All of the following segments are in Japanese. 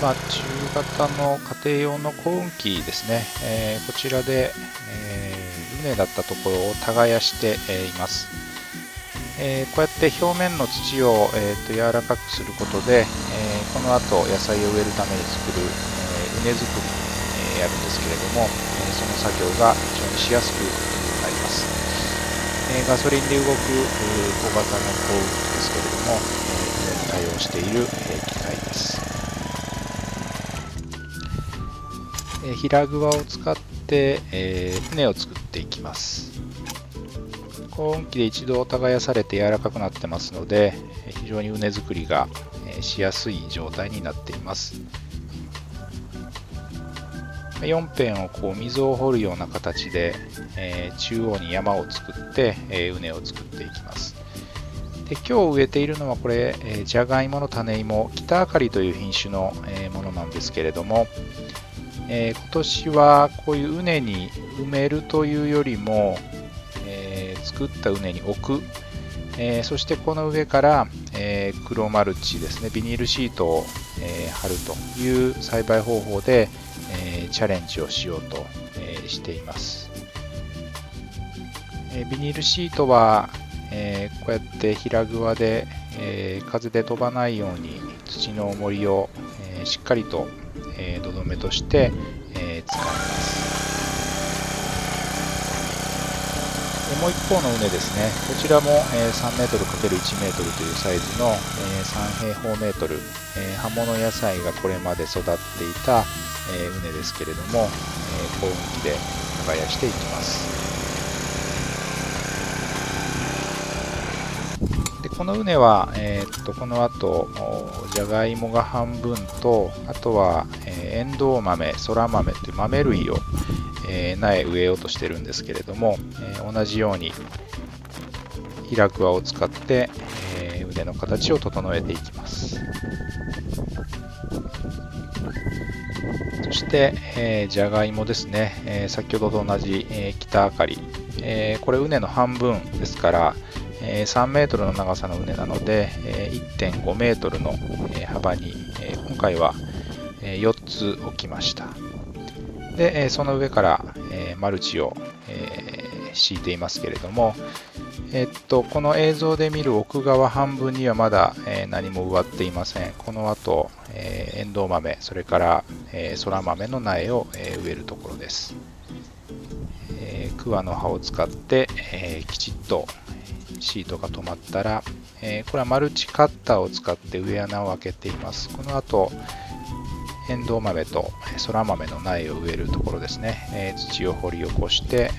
まあ、中型の家庭用の耕運機ですね、こちらで畝だったところを耕しています。こうやって表面の土を柔らかくすることで、この後野菜を植えるために作る畝作りやるんですけれども、その作業が非常にしやすくなります。ガソリンで動く小型の耕運機ですけれども、畝に対応している機械です。平ぐわを使って畝を作っていきます。耕運機で一度耕されて柔らかくなってますので、非常に畝作りがしやすい状態になっています。4辺をこう溝を掘るような形で中央に山を作って畝を作っていきます。で、今日植えているのはこれじゃがいもの種芋、北あかりという品種のものなんですけれども、今年はこういう畝に埋めるというよりも作った畝に置く、そしてこの上から、黒マルチですね、ビニールシートを、貼るという栽培方法で、チャレンジをしようと、しています。ビニールシートは、こうやって平ぐわで、風で飛ばないように土の重りを、しっかりと、土留めとして、使います。もう一方の畝ですね、こちらも 3m×1m というサイズの3平方メートル、葉物野菜がこれまで育っていた畝ですけれども、耕運機で耕していきます。で、この畝は、このあとじゃがいもが半分と、あとはエンドウ豆、そら豆という豆類を苗植えようとしてるんですけれども、同じように平くわを使って、畝の形を整えていきます。そして、じゃがいもですね、先ほどと同じ、北あかり、これ畝の半分ですから、3m の長さの畝なので、1.5m の幅に、今回は4つ置きました。で、その上からマルチを敷いていますけれども、この映像で見る奥側半分にはまだ何も植わっていません。この後、エンドウ豆、それからそら豆の苗を植えるところです。桑の葉を使ってきちっとシートが止まったら、これはマルチカッターを使って植え穴を開けています。この後エンドウ豆とそら豆の苗を植えるところですね、土を掘り起こして、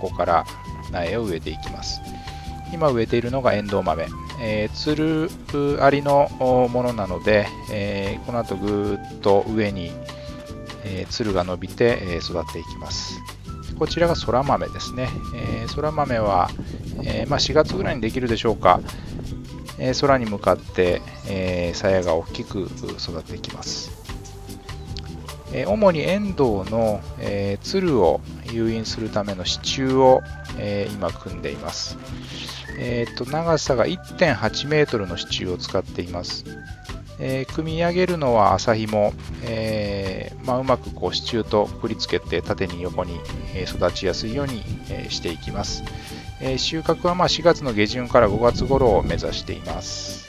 ここから苗を植えていきます。今植えているのがエンドウ豆、つるありのものなので、この後ぐーっと上に、つるが伸びて、育っていきます。こちらがそら豆ですね。そら豆は、4月ぐらいにできるでしょうか、空に向かって、鞘が大きく育っていきます。主にエンドウのつるを誘引するための支柱を今組んでいます。長さが 1.8 メートルの支柱を使っています。組み上げるのは麻紐、うまくこう支柱とくくりつけて縦に横に育ちやすいようにしていきます。収穫は4月の下旬から5月頃を目指しています。